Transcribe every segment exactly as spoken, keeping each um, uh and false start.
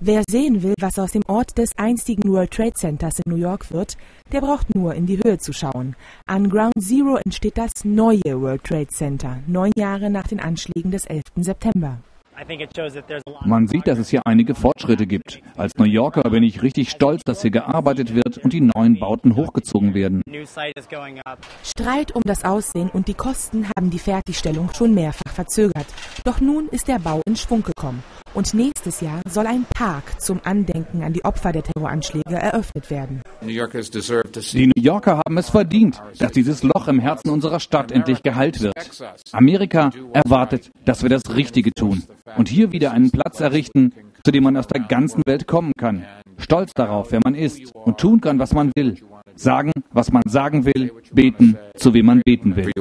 Wer sehen will, was aus dem Ort des einstigen World Trade Centers in New York wird, der braucht nur in die Höhe zu schauen. An Ground Zero entsteht das neue World Trade Center, neun Jahre nach den Anschlägen des elften September. Man sieht, dass es hier einige Fortschritte gibt. Als New Yorker bin ich richtig stolz, dass hier gearbeitet wird und die neuen Bauten hochgezogen werden. Streit um das Aussehen und die Kosten haben die Fertigstellung schon mehrfach verzögert. Doch nun ist der Bau in Schwung gekommen. Und nächstes Jahr soll ein Park zum Andenken an die Opfer der Terroranschläge eröffnet werden. Die New Yorker haben es verdient, dass dieses Loch im Herzen unserer Stadt endlich geheilt wird. Amerika erwartet, dass wir das Richtige tun und hier wieder einen Platz errichten, zu dem man aus der ganzen Welt kommen kann. Stolz darauf, wer man ist und tun kann, was man will. Sagen, was man sagen will, beten, zu wem man beten will.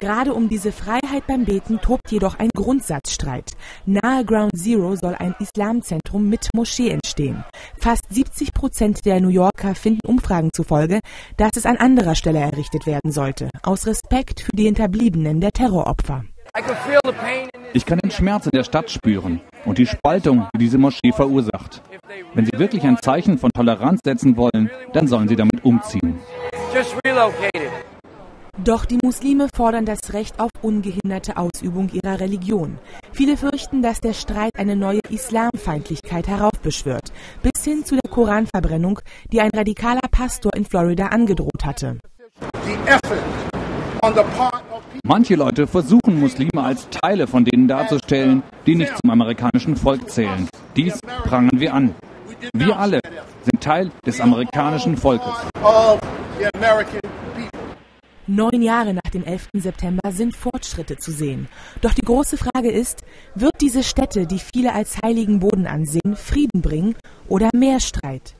Gerade um diese Freiheit beim Beten tobt jedoch ein Grundsatzstreit. Nahe Ground Zero soll ein Islamzentrum mit Moschee entstehen. Fast siebzig Prozent der New Yorker finden Umfragen zufolge, dass es an anderer Stelle errichtet werden sollte, aus Respekt für die Hinterbliebenen der Terroropfer. Ich kann den Schmerz in der Stadt spüren und die Spaltung, die diese Moschee verursacht. Wenn Sie wirklich ein Zeichen von Toleranz setzen wollen, dann sollen Sie damit umziehen. Doch die Muslime fordern das Recht auf ungehinderte Ausübung ihrer Religion. Viele fürchten, dass der Streit eine neue Islamfeindlichkeit heraufbeschwört, bis hin zu der Koranverbrennung, die ein radikaler Pastor in Florida angedroht hatte. Manche Leute versuchen, Muslime als Teile von denen darzustellen, die nicht zum amerikanischen Volk zählen. Dies prangern wir an. Wir alle sind Teil des amerikanischen Volkes. Neun Jahre nach dem elften September sind Fortschritte zu sehen. Doch die große Frage ist, wird diese Stätte, die viele als heiligen Boden ansehen, Frieden bringen oder mehr Streit?